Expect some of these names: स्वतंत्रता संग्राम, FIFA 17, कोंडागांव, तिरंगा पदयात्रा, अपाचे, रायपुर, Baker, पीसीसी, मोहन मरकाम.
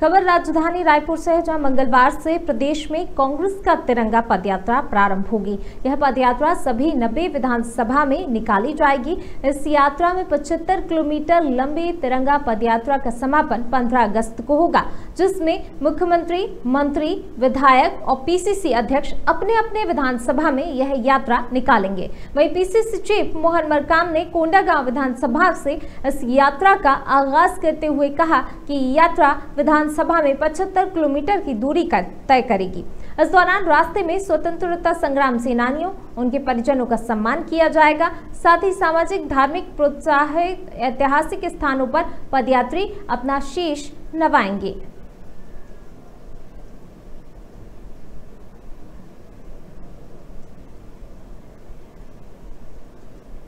खबर राजधानी रायपुर से है, जहां मंगलवार से प्रदेश में कांग्रेस का तिरंगा पदयात्रा प्रारंभ होगी। यह पदयात्रा सभी 90 विधानसभा में निकाली जाएगी। इस यात्रा में 75 किलोमीटर लंबे तिरंगा पदयात्रा का समापन 15 अगस्त को होगा, जिसमें मुख्यमंत्री, मंत्री, विधायक और पीसीसी अध्यक्ष अपने अपने विधानसभा में यह यात्रा निकालेंगे। वहीं पीसीसी चीफ मोहन मरकाम ने कोंडागांव विधानसभा से इस यात्रा का आगाज करते हुए कहा कि यात्रा विधान सभा में 75 किलोमीटर की दूरी का तय करेगी। इस दौरान रास्ते में स्वतंत्रता संग्राम सेनानियों, उनके परिजनों का सम्मान किया जाएगा। साथ ही सामाजिक, धार्मिक, प्रोत्साहित ऐतिहासिक स्थानों पर पदयात्री अपना शीश नवाएंगे।